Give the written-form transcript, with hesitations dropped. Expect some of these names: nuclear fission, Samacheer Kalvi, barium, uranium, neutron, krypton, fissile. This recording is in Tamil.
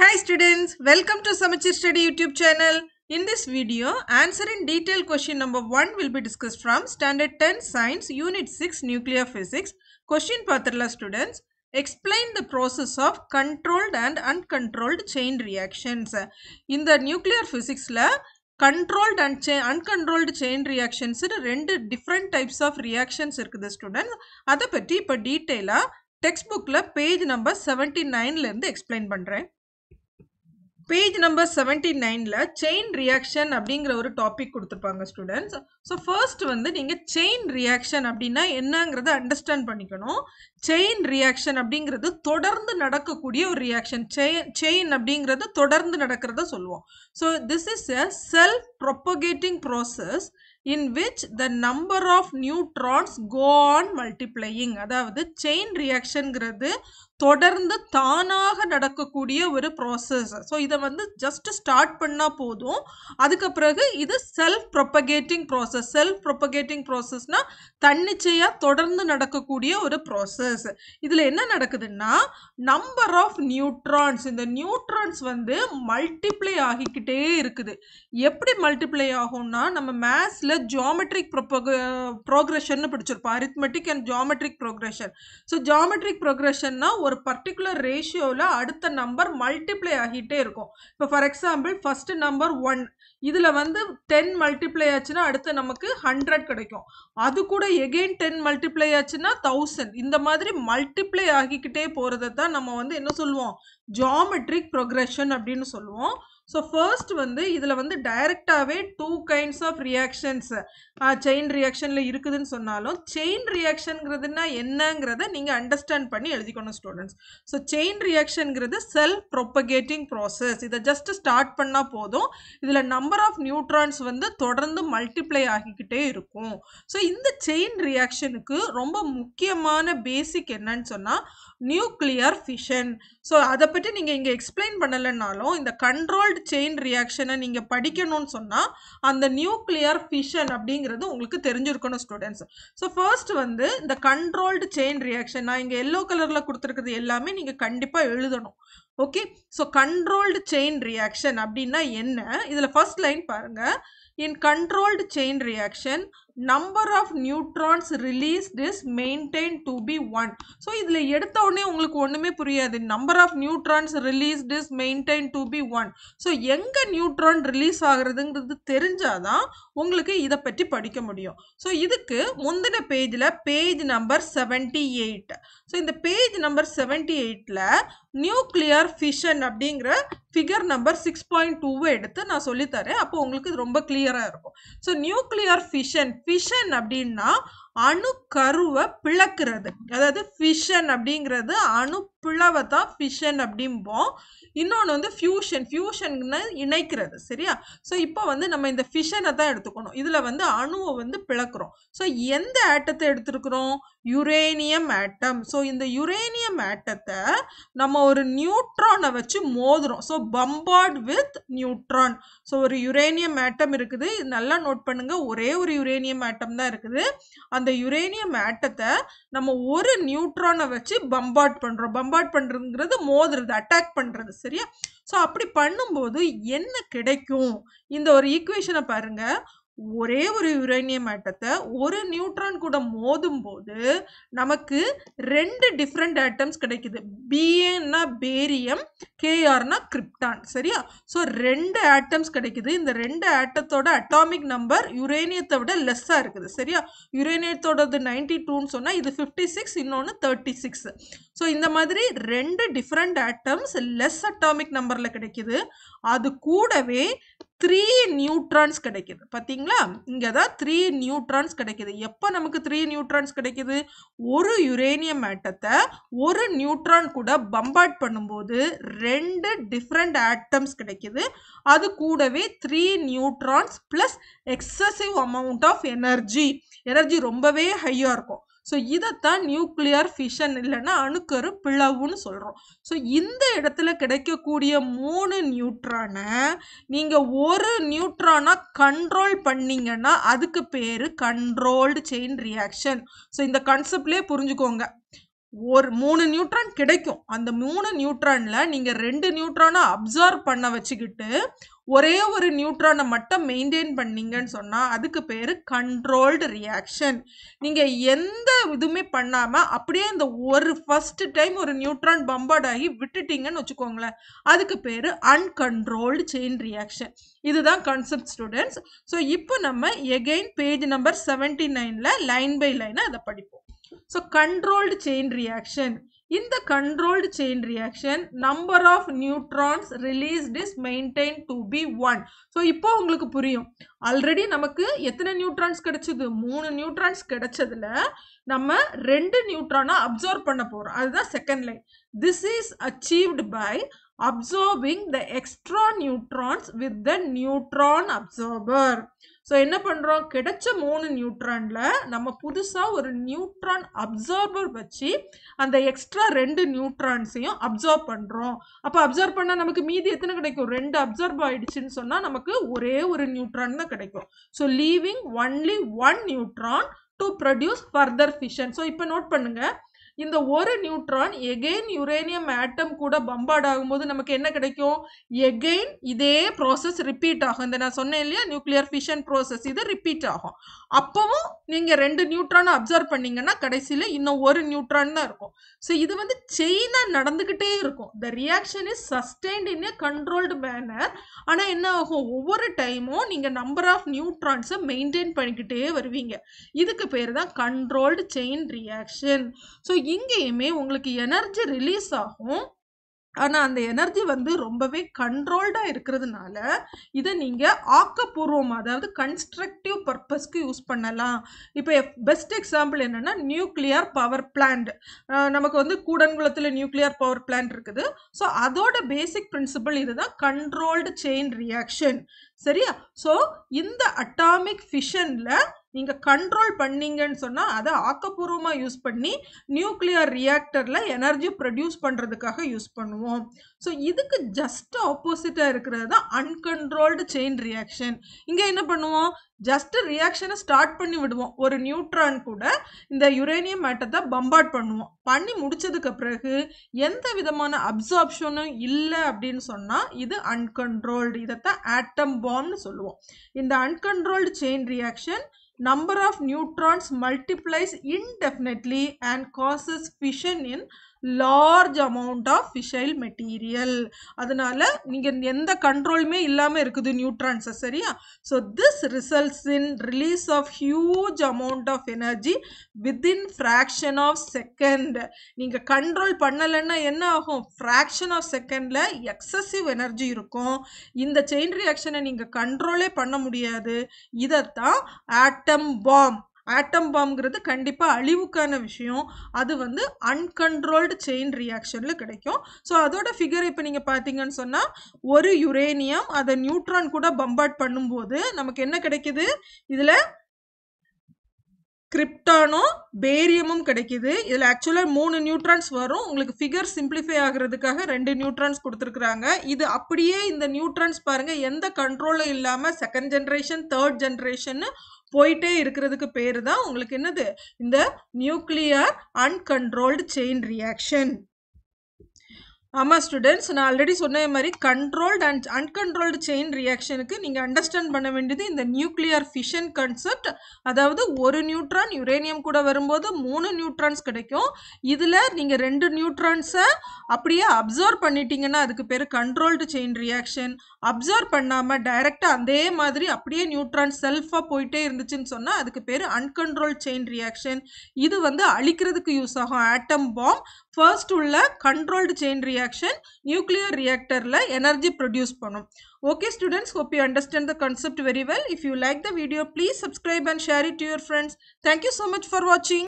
Hi students, welcome to Samacheer Study YouTube channel. In this video, answer in detail question number 1 will be discussed from Standard 10 Science Unit 6 Nuclear Physics. Question Patharla students, explain the process of controlled and uncontrolled chain reactions. In the nuclear physics la, controlled and uncontrolled chain reactions rendu different types of reactions irukudhu students. Adha patti ipo detail la textbook la page number 79 la irundhu explain pandren. Page number 79 la chain reaction அப்படிங்கிற ஒரு டாபிக் கொடுத்திருப்பாங்க ஸ்டூடெண்ட்ஸ். ஸோ ஃபர்ஸ்ட் வந்து நீங்கள் செயின் ரியாக்ஷன் அப்படின்னா என்னங்கிறத அண்டர்ஸ்டாண்ட் பண்ணிக்கணும். செயின் ரியாக்ஷன் அப்படிங்கிறது தொடர்ந்து நடக்கக்கூடிய ஒரு ரியாக்ஷன். செயின் அப்படிங்கிறது தொடர்ந்து நடக்கிறத சொல்லுவோம். So this is a self propagating process in which the number of neutrons go on multiplying. அதாவது chain reaction கிறது தொடர்ந்து தானாக நடக்கக்கூடிய ஒரு process. So இதை வந்து just start பண்ணா போதும். அதுக்கு பிறகு இது self-propagating process. Self-propagating processனா தன்னிச்சையா தொடர்ந்து நடக்கக்கூடிய ஒரு process. இதில் என்ன நடக்குதுன்னா number of neutrons, இந்த neutrons வந்து multiply ஆகிக்கிட்டே இருக்குது. எப்படி multiply ஆகும்னா நம்ம massல geometric progression படிச்சிருப்போம். Arithmetic and geometric progression. So geometric progressionனா ஒரு particular ratioல அடுத்த number multiply ஆகிட்டே இருக்கும். இப்போ for example first number 1, இதில் வந்து 10 multiply ஆச்சுன்னா அடுத்த நமக்கு 100 கிடைக்கும். அது கூட again 10 multiply ஆச்சுன்னா 1000. இந்த மாதிரி multiply ஆகிக்கிட்டே போகிறது தான் நம்ம வந்து என்ன சொல்லுவோம், geometric progression அப்படின்னு சொல்லுவோம். So first வந்து இதில் வந்து டைரக்டாகவே 2 kinds of reactions chain reactionல் இருக்குதுன்னு சொன்னாலும் chain reactionங்கிறதுனா என்னங்கிறத நீங்கள் அண்டர்ஸ்டாண்ட் பண்ணி எழுதிக்கணும் ஸ்டூடெண்ட்ஸ். ஸோ chain reactionங்கிறது செல்ஃப் ப்ரொபகேட்டிங் ப்ராசஸ். இதை ஜஸ்ட் ஸ்டார்ட் பண்ணால் போதும். இதில் நம்பர் ஆஃப் நியூட்ரான்ஸ் வந்து தொடர்ந்து மல்டிப்ளை ஆகிக்கிட்டே இருக்கும். ஸோ இந்த செயின் ரியாக்ஷனுக்கு ரொம்ப முக்கியமான பேசிக் என்னன்னு சொன்னால் நியூக்ளியர் ஃபிஷன். ஸோ அதை பற்றி நீங்கள் இங்கே எக்ஸ்பிளைன் பண்ணலைன்னாலும் இந்த கண்ட்ரோல்டு செயின் ரியாக்ஷனை நீங்கள் படிக்கணும்னு சொன்னால் அந்த நியூக்ளியர் ஃபிஷன் அப்படிங்கிறது உங்களுக்கு தெரிஞ்சிருக்கணும் ஸ்டூடெண்ட்ஸ். ஸோ ஃபர்ஸ்ட் வந்து இந்த கண்ட்ரோல்டு செயின் ரியாக்ஷன் நான் இங்கே எல்லோ கலரில் கொடுத்துருக்குது எல்லாமே நீங்கள் கண்டிப்பாக எழுதணும். Okay, so controlled chain reaction அப்படின்னா என்ன? இதில் ஃபர்ஸ்ட் லைன் பாருங்கள். In controlled chain reaction number of neutrons released is maintain to be 1. So இதில் எடுத்த உடனே உங்களுக்கு ஒன்றுமே புரியாது. Number of neutrons released is maintain to be 1. So எங்கே நியூட்ரான் ரிலீஸ் ஆகிறதுங்கிறது தெரிஞ்சாதான் உங்களுக்கு இதை பற்றி படிக்க முடியும். ஸோ இதுக்கு முந்தின பேஜில் பேஜ் நம்பர் 78. ஸோ இந்த பேஜ் நம்பர் 78ல் நியூக்ளியர் ஃபிஷன் அப்படிங்கிற ஃபிகர் நம்பர் 6.2 எடுத்து நான் சொல்லித்தரேன். அப்போ உங்களுக்கு ரொம்ப கிளியராக இருக்கும். ஸோ நியூக்ளியர் ஃபிஷன், ஃபிஷன் அப்படின்னா அணு கருவை பிளக்கிறது. அதாவது ஃபிஷன் அப்படிங்கிறது அணு பிளவை தான் ஃபிஷன் அப்படிம்போம். இன்னொன்று வந்து ஃபியூஷன், ஃபியூஷன்னு இணைக்கிறது. சரியா? ஸோ இப்போ வந்து நம்ம இந்த ஃபிஷனை தான் எடுத்துக்கணும். இதில் வந்து அணுவை வந்து பிளக்கிறோம். ஸோ எந்த ஆட்டத்தை எடுத்துருக்குறோம்? Uranium atom. ஸோ இந்த யுரேனியம் ஆட்டத்தை நம்ம ஒரு நியூட்ரானை வச்சு மோதுறோம். So bombard with neutron. So ஒரு யுரேனியம் ஆட்டம் இருக்குது. இது நல்லா நோட் பண்ணுங்கள். ஒரே ஒரு யுரேனியம் ஆட்டம் தான் இருக்குது. அந்த யுரேனியம் ஆட்டத்தை நம்ம ஒரு நியூட்ரானை வச்சு பம்பார்ட் பண்ணுறோம். பம்பார்ட் பண்ணுறதுங்கிறது மோதுறது, அட்டாக் பண்ணுறது. சரியா? ஸோ அப்படி பண்ணும்போது என்ன கிடைக்கும்? இந்த ஒரு ஈக்குவேஷனை பாருங்கள். ஒரே ஒரு யுரேனியம் ஆட்டத்தை ஒரு நியூட்ரான் கூட மோதும் போது நமக்கு 2 டிஃப்ரெண்ட் ஆட்டம்ஸ் கிடைக்குது. பிஏன்னா பேரியம், கேஆர்னா கிரிப்டான். சரியா? ஸோ 2 ஆட்டம்ஸ் கிடைக்குது. இந்த 2 ஆட்டத்தோட அட்டாமிக் நம்பர் யுரேனியத்தை விட லெஸ்ஸாக இருக்குது. சரியா? யுரேனியத்தோடது 92ன்னு சொன்னால் இது 56, இன்னொன்று 36. ஸோ இந்த மாதிரி 2 டிஃப்ரெண்ட் ஆட்டம்ஸ் லெஸ் அட்டாமிக் நம்பரில் கிடைக்குது. அது கூடவே 3 நியூட்ரான்ஸ் கிடைக்குது. பார்த்தீங்களா? இங்கே தான் 3 நியூட்ரான்ஸ் கிடைக்கிது. எப்போ நமக்கு 3 நியூட்ரான்ஸ் கிடைக்கிது? ஒரு யுரேனியம் ஆட்டத்தை ஒரு நியூட்ரான் கூட பம்பார்ட் பண்ணும்போது 2 டிஃப்ரெண்ட் ஆட்டம்ஸ் கிடைக்கிது. அது கூடவே 3 neutrons plus excessive amount of energy. Energy ரொம்பவே ஹையாக இருக்கும். ஸோ இதைத்தான் நியூக்ளியர் ஃபிஷன் இல்லைன்னா அணுக்கரு பிளவுன்னு சொல்கிறோம். ஸோ இந்த இடத்துல கிடைக்கக்கூடிய 3 நியூட்ரானை நீங்கள் ஒரு நியூட்ரானாக கண்ட்ரோல் பண்ணிங்கன்னா அதுக்கு பேர் கண்ட்ரோல்டு செயின் ரியாக்ஷன். ஸோ இந்த கான்செப்ட்லேயே புரிஞ்சுக்கோங்க. ஒரு 3 நியூட்ரான் கிடைக்கும். அந்த 3 நியூட்ரான்ல நீங்க 2 நியூட்ரானை அப்சார்ப் பண்ண வச்சுக்கிட்டு ஒரே ஒரு நியூட்ரானை மட்டும் மெயின்டைன் பண்ணீங்கன்னு சொன்னா அதுக்கு பேரு கண்ட்ரோல்டு ரியாக்ஷன். நீங்க எந்த இதுவுமே பண்ணாம அப்படியே இந்த ஒரு ஃபர்ஸ்ட் டைம் ஒரு நியூட்ரான் பம்பர்ட் ஆகி விட்டுட்டீங்கன்னு வச்சுக்கோங்களேன், அதுக்கு பேரு அன்கண்ட்ரோல்டு செயின் ரியாக்ஷன். இதுதான் கான்செப்ட் ஸ்டூடெண்ட்ஸ். ஸோ இப்போ நம்ம எகெயின் பேஜ் நம்பர் 79ல லைன் பை லைனாக அதை படிப்போம். So controlled chain reaction. In the controlled chain reaction, number of neutrons released is maintained to be 1. So இப்போ உங்களுக்கு புரியும். ஆல்ரெடி நமக்கு எத்தனை நியூட்ரான்ஸ் கிடைச்சது? 3 நியூட்ரான்ஸ் கிடைச்சதுல நம்ம 2 நியூட்ரானை அப்சார்ப் பண்ண போறோம். அதுதான் second line. This is achieved by absorbing the extra neutrons with the neutron absorber. So என்ன பண்ணுறோம், கிடைச்ச 3 நியூட்ரானில் நம்ம புதுசாக ஒரு நியூட்ரான் அப்சார்பர் வச்சு அந்த எக்ஸ்ட்ரா 2 நியூட்ரான்ஸையும் அப்சார்ப் பண்ணுறோம். அப்போ அப்சார்ப் பண்ணால் நமக்கு மீதி எத்தனை கிடைக்கும்? 2 அப்சார்ப் ஆகிடுச்சின்னு சொன்னால் நமக்கு ஒரே ஒரு நியூட்ரான் தான் கிடைக்கும். So leaving only 1 neutron to produce further fission. So இப்போ நோட் பண்ணுங்கள், இந்த ஒரு நியூட்ரான் எகெயின் யுரேனியம் ஆட்டம் கூட பம்பார்ட் ஆகும்போது நமக்கு என்ன கிடைக்கும்? எகெயின் இதே ப்ராசஸ் ரிப்பீட் ஆகும். இந்த நான் சொன்னேன் இல்லையா, நியூக்ளியர் ஃபிஷன் ப்ராசஸ், இது ரிப்பீட் ஆகும். அப்பவும் நீங்கள் 2 நியூட்ரானை அப்சர்வ் பண்ணிங்கன்னா கடைசியில் இன்னும் ஒரு நியூட்ரான் தான் இருக்கும். ஸோ இது வந்து செயினாக நடந்துக்கிட்டே இருக்கும். The reaction is sustained in a controlled manner. ஆனால் என்ன ஆகும், ஒவ்வொரு டைமும் நீங்கள் நம்பர் ஆஃப் நியூட்ரான்ஸை மெயின்டைன் பண்ணிக்கிட்டே வருவீங்க. இதுக்கு பேர் தான் கண்ட்ரோல்டு செயின் ரியாக்ஷன். ஸோ இங்கேயுமே உங்களுக்கு எனர்ஜி ரிலீஸ் ஆகும், ஆனால் அந்த எனர்ஜி வந்து ரொம்பவே கண்ட்ரோல்டாக இருக்கிறதுனால இதை நீங்கள் ஆக்கப்பூர்வமாக, அதாவது கன்ஸ்ட்ரக்டிவ் பர்பஸ்க்கு யூஸ் பண்ணலாம். இப்போ பெஸ்ட் எக்ஸாம்பிள் என்னென்னா நியூக்ளியர் பவர் பிளான்ட். நமக்கு வந்து கூடன்குளத்தில் நியூக்ளியர் பவர் பிளான்ட் இருக்குது. ஸோ அதோட பேசிக் பிரின்சிபல் இதுதான், கண்ட்ரோல்டு செயின் ரியாக்ஷன். சரியா? ஸோ இந்த அட்டாமிக் ஃபிஷனில் நீங்கள் கண்ட்ரோல் பண்ணீங்கன்னு சொன்னால் அதை ஆக்கப்பூர்வமாக யூஸ் பண்ணி நியூக்ளியர் ரியாக்டரில் எனர்ஜி ப்ரொடியூஸ் பண்ணுறதுக்காக யூஸ் பண்ணுவோம். ஸோ இதுக்கு ஜஸ்ட் ஆப்போசிட்டாக இருக்கிறது தான் அன்கண்ட்ரோல்டு செயின் ரியாக்ஷன். இங்கே என்ன பண்ணுவோம், ஜஸ்ட் ரியாக்ஷனை ஸ்டார்ட் பண்ணி விடுவோம். ஒரு நியூட்ரான் கூட இந்த யுரேனியம் ஆட்டத்தை பம்பார்ட் பண்ணுவோம். பண்ணி முடிச்சதுக்கு பிறகு எந்த விதமான அப்சார்ப்ஷனும் இல்லை அப்படின்னு சொன்னால் இது அன்கண்ட்ரோல்டு. இதைத்தான் ஆட்டம் பாம்னு சொல்லுவோம். இந்த uncontrolled chain reaction number of neutrons multiplies indefinitely and causes fission in large amount of fissile material. அதனால நீங்கள் எந்த கண்ட்ரோலுமே இல்லாமல் இருக்குது நியூட்ரான்ஸை. சரியா? So this results in release of huge amount of energy within fraction of second. நீங்கள் கண்ட்ரோல் பண்ணலைன்னா என்ன ஆகும், ஃப்ராக்ஷன் ஆஃப் செகண்டில் எக்ஸசிவ் எனர்ஜி இருக்கும். இந்த செயின் ரியாக்ஷனை நீங்கள் கண்ட்ரோலே பண்ண முடியாது. இதைத்தான் ஆட்டம் பாம். ஆட்டம் பாம்ங்கிறது கண்டிப்பாக அழிவுக்கான விஷயம். அது வந்து அன்கண்ட்ரோல்டு செயின் ரியாக்ஷனில் கிடைக்கும். ஸோ அதோட ஃபிகர் இப்போ நீங்கள் பார்த்தீங்கன்னு சொன்னால் ஒரு யுரேனியம் அதை நியூட்ரான் கூட பம்பார்ட் பண்ணும்போது நமக்கு என்ன கிடைக்கிது, இதில் கிரிப்டானும் பேரியமும் கிடைக்கிது. இதில் ஆக்சுவலாக 3 நியூட்ரான்ஸ் வரும். உங்களுக்கு ஃபிகர் சிம்பிளிஃபை ஆகிறதுக்காக 2 நியூட்ரான்ஸ் கொடுத்துருக்குறாங்க. இது அப்படியே இந்த நியூட்ரான்ஸ் பாருங்கள், எந்த கண்ட்ரோலும் இல்லாமல் செகண்ட் ஜென்ரேஷன் தேர்ட் ஜென்ரேஷன்னு போயிட்டே இருக்கிறதுக்கு பேர் தான் உங்களுக்கு என்னது, இந்த நியூக்ளியர் அன்கண்ட்ரோல்டு செயின் ரியாக்ஷன். ஆமாம் ஸ்டூடெண்ட்ஸ், நான் ஆல்ரெடி சொன்ன மாதிரி கண்ட்ரோல்டு அண்ட் அன்கண்ட்ரோல்டு செயின் ரியாக்ஷனுக்கு நீங்கள் அண்டர்ஸ்டாண்ட் பண்ண வேண்டியது இந்த நியூக்ளியர் ஃபிஷன் கான்செப்ட். அதாவது ஒரு நியூட்ரான் யுரேனியம் கூட வரும்போது 3 நியூட்ரான்ஸ் கிடைக்கும். இதில் நீங்கள் 2 நியூட்ரான்ஸை அப்படியே அப்சார்ப் பண்ணிட்டீங்கன்னா அதுக்கு பேர் கண்ட்ரோல்டு செயின் ரியாக்ஷன். அப்சார்ப் பண்ணாமல் டைரெக்டாக அதே மாதிரி அப்படியே நியூட்ரான் செல்ஃபாக போயிட்டே இருந்துச்சுன்னு சொன்னால் அதுக்கு பேர் அன்கண்ட்ரோல்டு செயின் ரியாக்ஷன். இது வந்து அழிக்கிறதுக்கு யூஸ் ஆகும். ஆட்டம் பாம் ஃபர்ஸ்ட் உள்ள கண்ட்ரோல்டு செயின் ரியாக்ஷன் நியூக்ளியர் ரியாக்டரில் எனர்ஜி ப்ரொடியூஸ் பண்ணும். Okay students, hope you understand the concept very well. If you like the video, please subscribe and share it to your friends. Thank you so much for watching.